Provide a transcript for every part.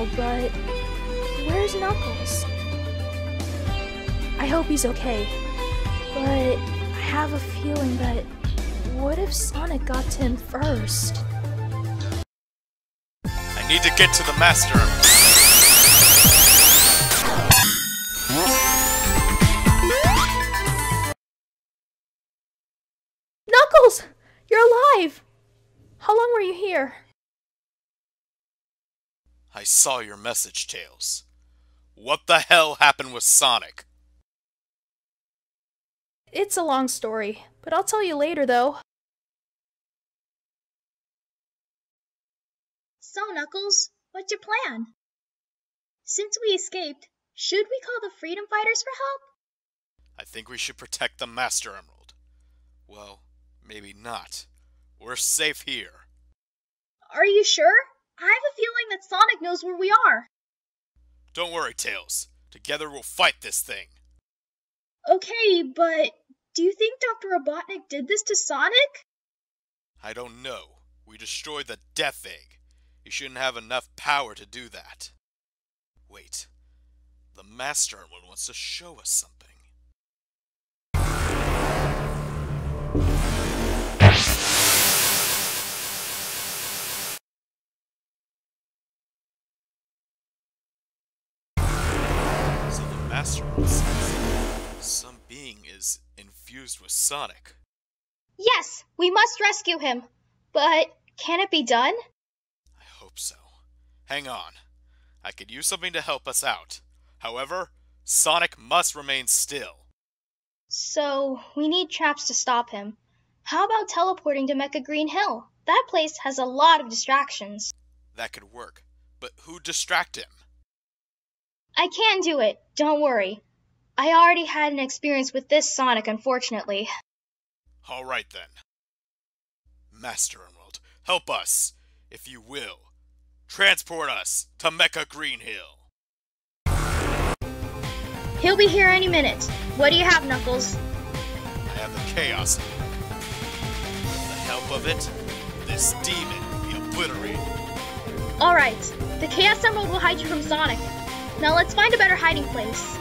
Emerald, but where's Knuckles? I hope he's okay, but I have a feeling that what if Sonic got to him first? I need to get to the Master Emerald. Knuckles! You're alive! How long were you here? I saw your message, Tails. What the hell happened with Sonic? It's a long story, but I'll tell you later, though. So, Knuckles, what's your plan? Since we escaped, should we call the Freedom Fighters for help? I think we should protect the Master Emerald. Well, maybe not. We're safe here. Are you sure? I have a feeling that Sonic knows where we are. Don't worry, Tails. Together we'll fight this thing. Okay, but do you think Dr. Robotnik did this to Sonic? I don't know. We destroyed the Death Egg. He shouldn't have enough power to do that. Wait. The Master Emerald wants to show us something. Master says some being is infused with Sonic. Yes, we must rescue him. But can it be done? I hope so. Hang on. I could use something to help us out. However, Sonic must remain still. So, we need traps to stop him. How about teleporting to Mecha Green Hill? That place has a lot of distractions. That could work. But who'd distract him? I can do it, don't worry. I already had an experience with this Sonic, unfortunately. Alright then. Master Emerald, help us, if you will. Transport us to Mecha Green Hill. He'll be here any minute. What do you have, Knuckles? I have the Chaos Emerald. With the help of it, this demon will be obliterated. Alright, the Chaos Emerald will hide you from Sonic. Now let's find a better hiding place.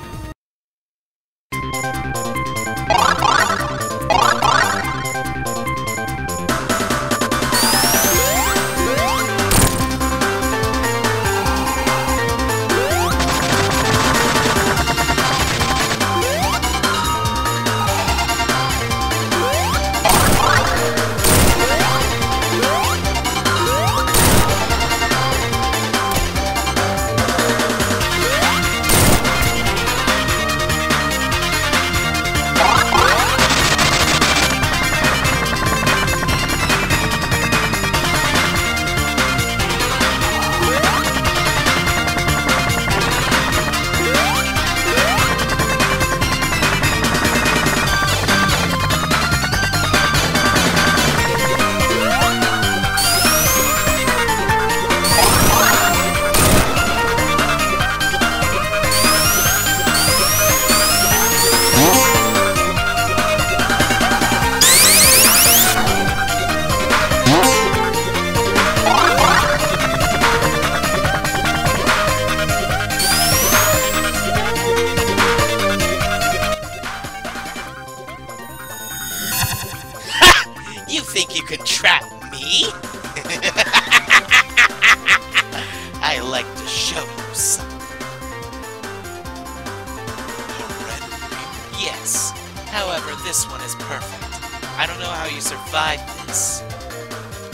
You think you can trap me? I like to show you something. Oh, red and green? Yes. However, this one is perfect. I don't know how you survived this.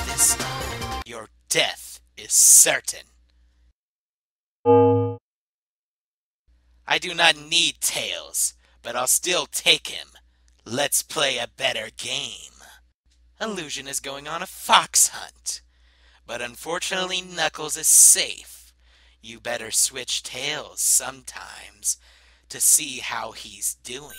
This time, your death is certain. I do not need Tails, but I'll still take him. Let's play a better game. Illusion is going on a fox hunt, but unfortunately Knuckles is safe. You better switch Tails sometimes to see how he's doing.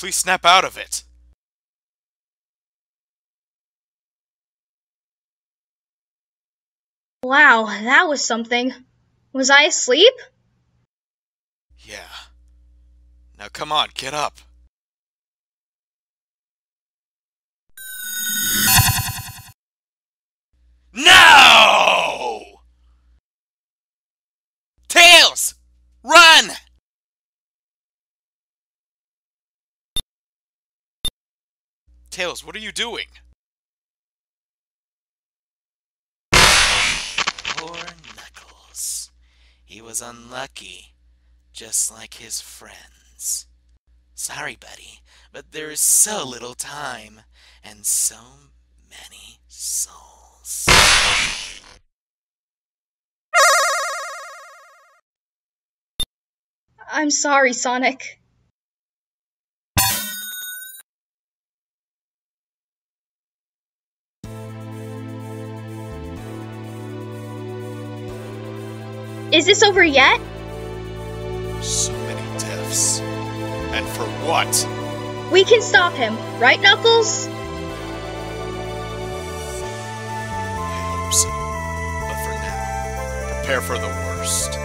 Please snap out of it! Wow, that was something. Was I asleep? Yeah. Now come on, get up! No! Tails! Run! Tails, what are you doing? Poor Knuckles. He was unlucky, just like his friends. Sorry, buddy, but there is so little time, and so many souls. I'm sorry, Sonic. Is this over yet? So many deaths. And for what? We can stop him, right, Knuckles? I hope so. But for now, prepare for the worst.